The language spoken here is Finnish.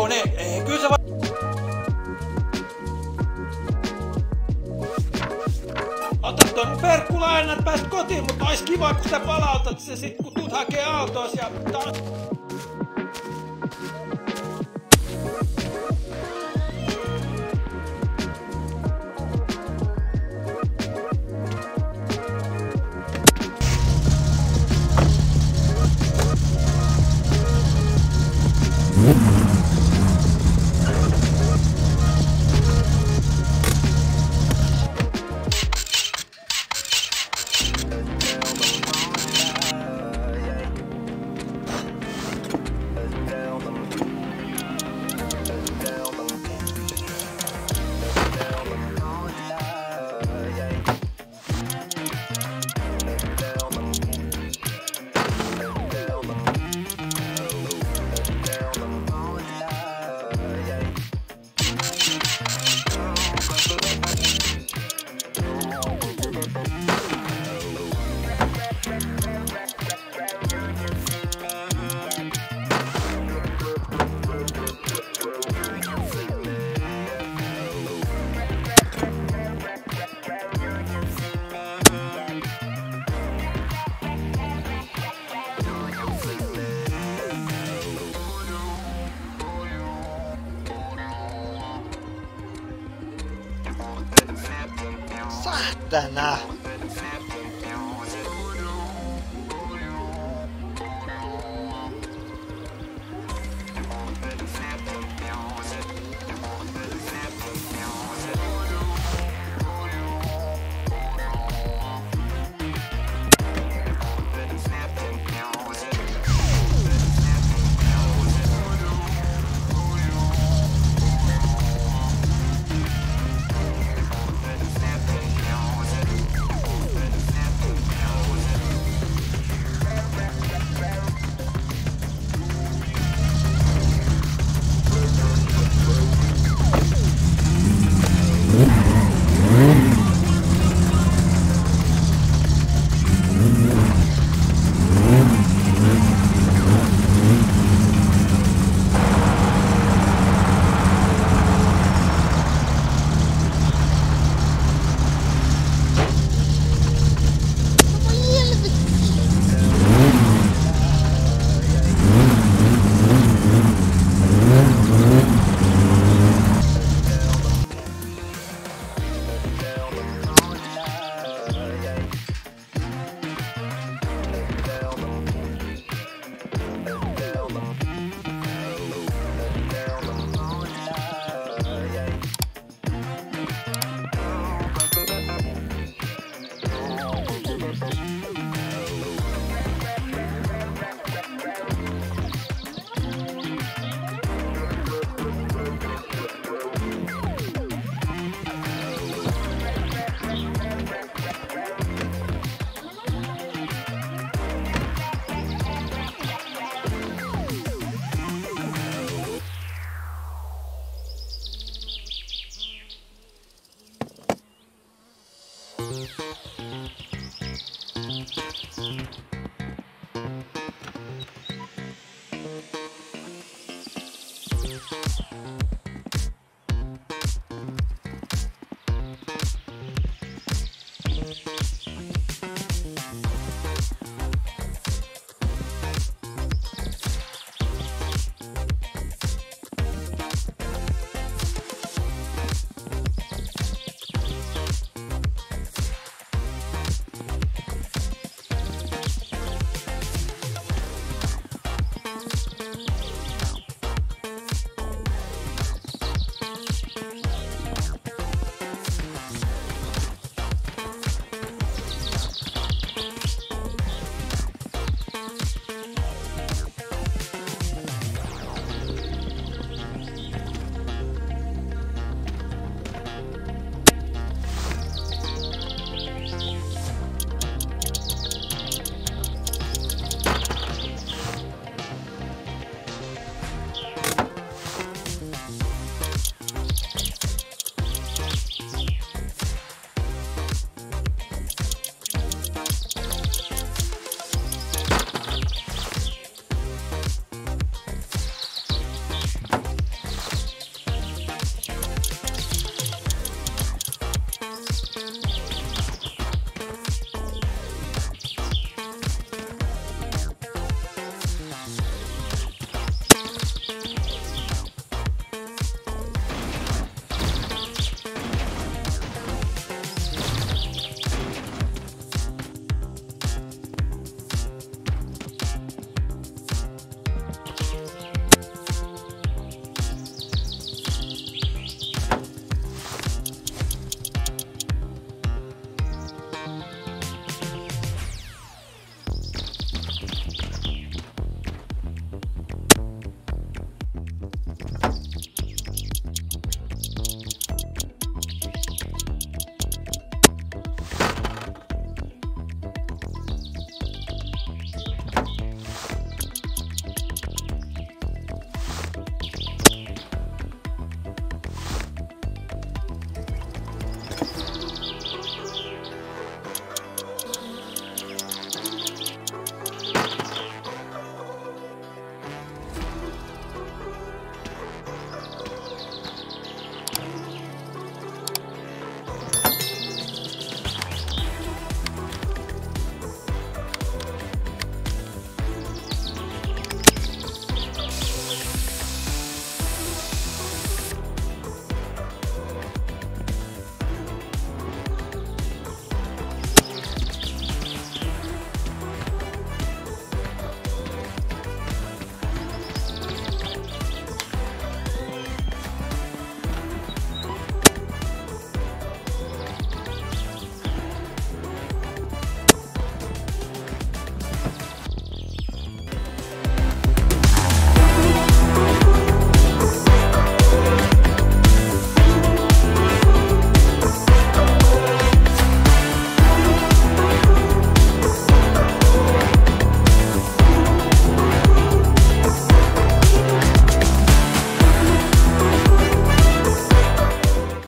構ね、空車は。Otat ton perkkula aina, et pääst kotiin, mutta ois kiva, kun sä palautat se sit, kun tuut hakee autoos ja... Satana!